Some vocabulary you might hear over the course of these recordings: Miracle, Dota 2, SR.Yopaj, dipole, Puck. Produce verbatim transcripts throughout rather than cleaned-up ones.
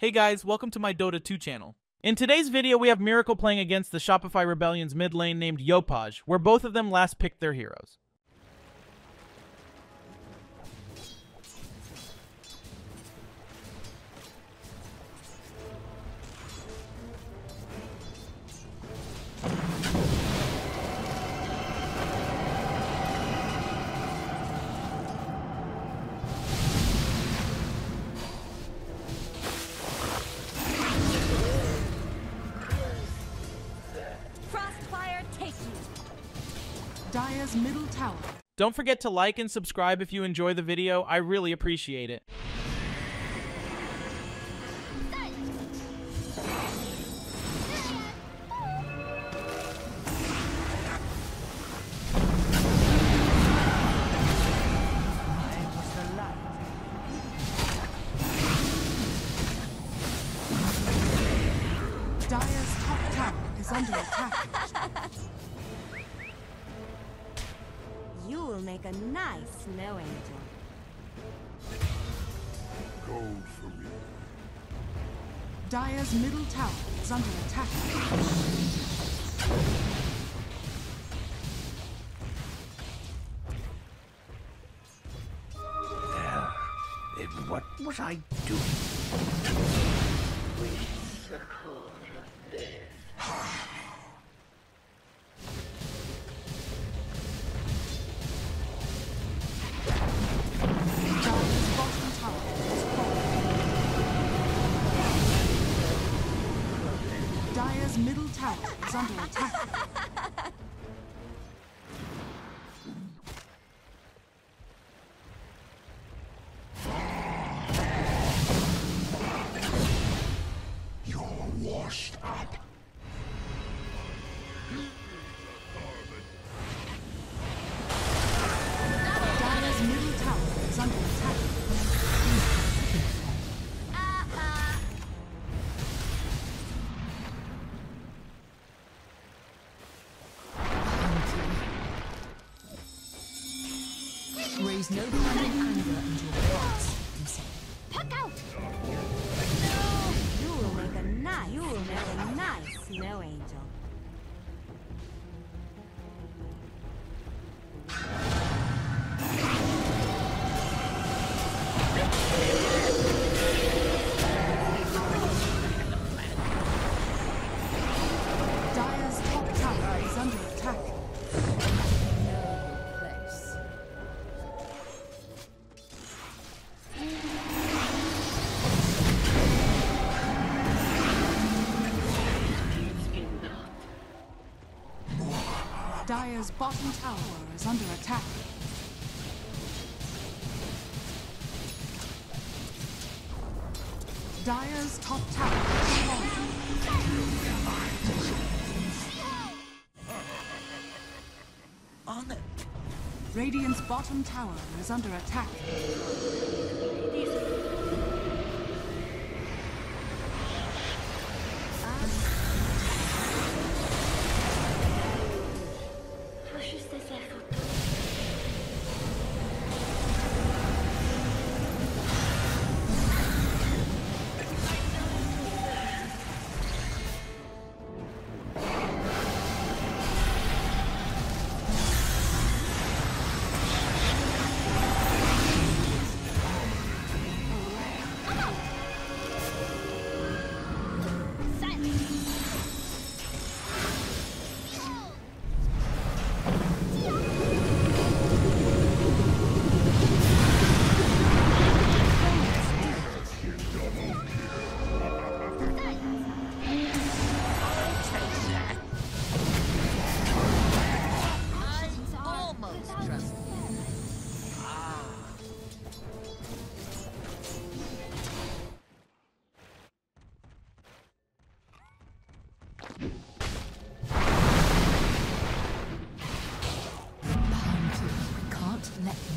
Hey guys, welcome to my Dota two channel. In today's video, we have Miracle playing against the Shopify Rebellion's mid lane named Yopaj, where both of them last picked their heroes. Dire's middle tower. Don't forget to like and subscribe if you enjoy the video. I really appreciate it. Dire's top tower is under attack. You will make a nice snow angel. Gold for me. Dire's middle tower is under attack. There. Then what was I doing? With the corner there. Middle tower is under attack. You're washed up. Dire's middle tower is under attack. Raise no kind of anger and your thoughts himself. Puck out! No! You will make a nice, you will make a nice snow angel. Dire's bottom tower is under attack. Dire's top tower is falling. On it. Radiant's bottom tower is under attack.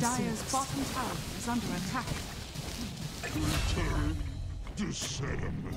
Dire's bottom tower is under attack. Return to sediment.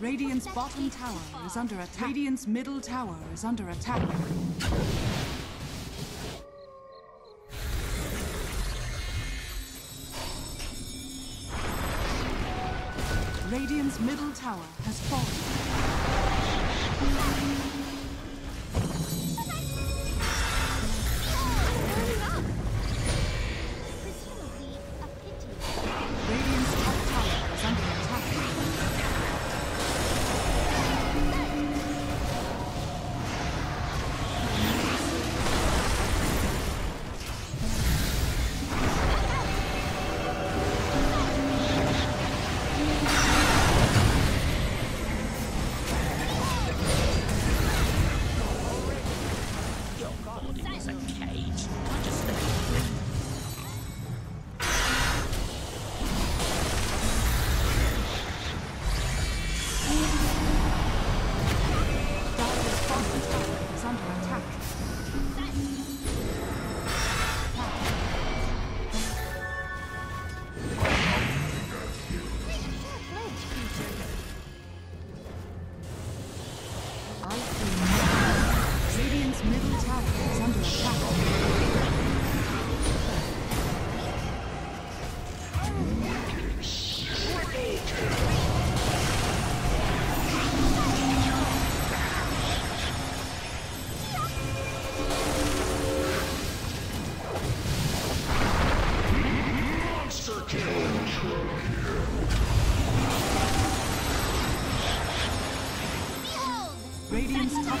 Radiant's bottom tower is under attack. Radiant's middle tower is under attack. Radiant's middle tower has fallen. Radiant's top tower is under attack. Radiant's top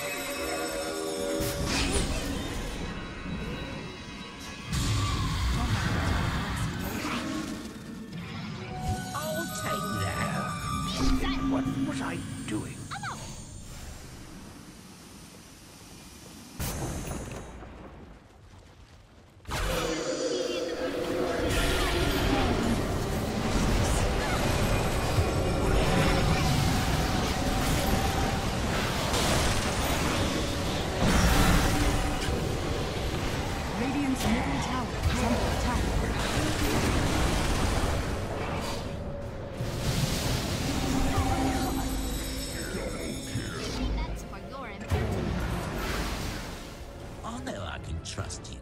Trust you.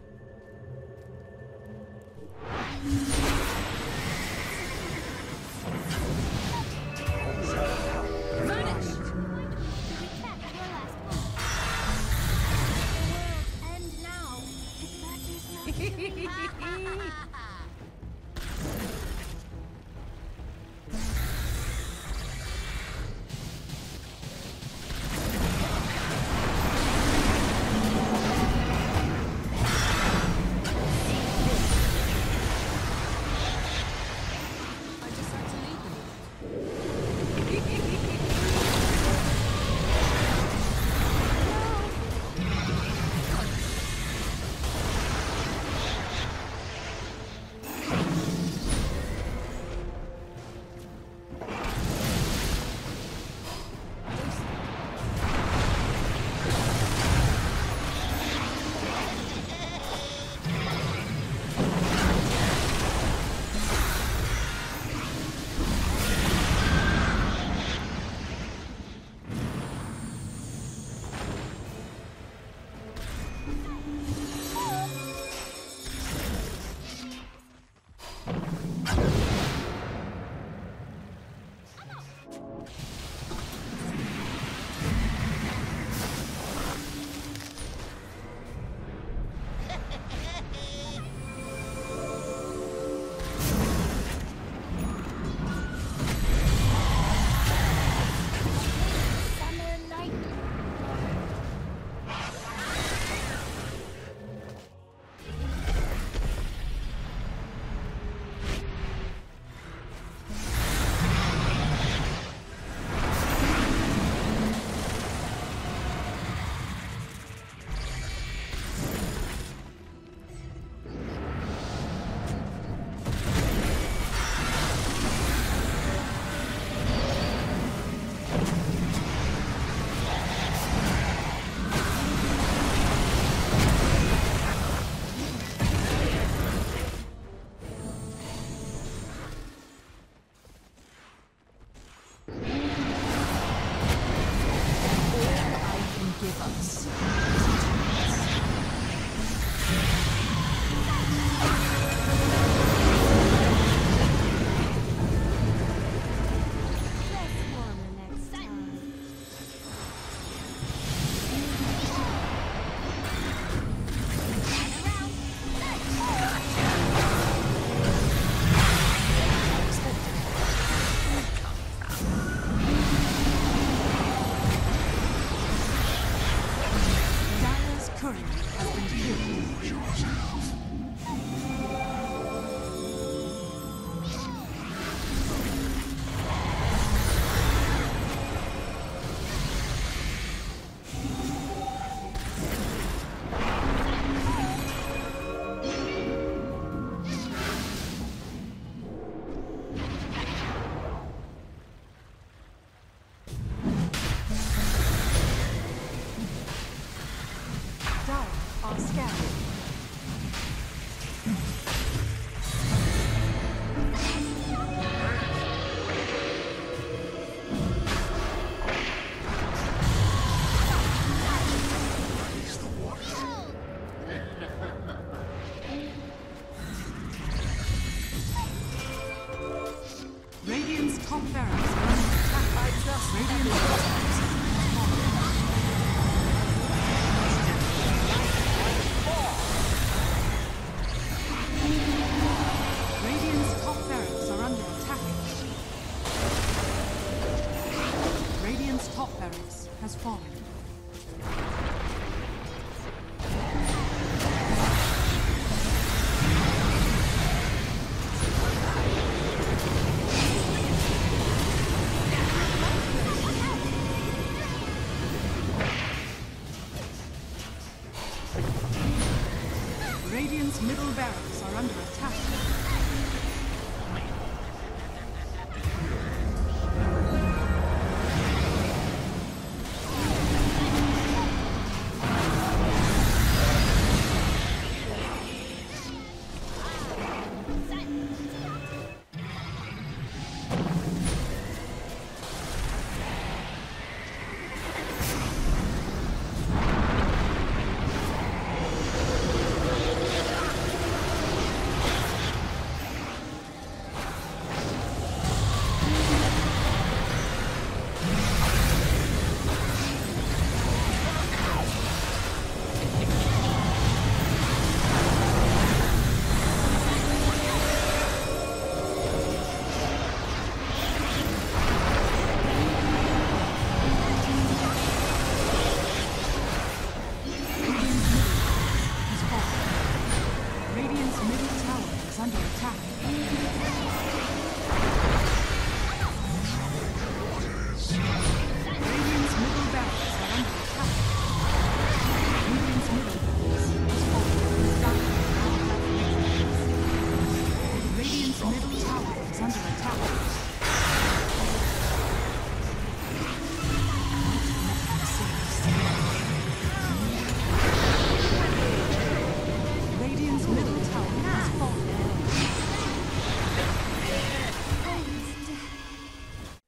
And now it matters not.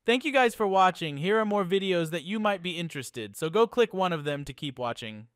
Thank you guys for watching. Here are more videos that you might be interested, so go click one of them to keep watching.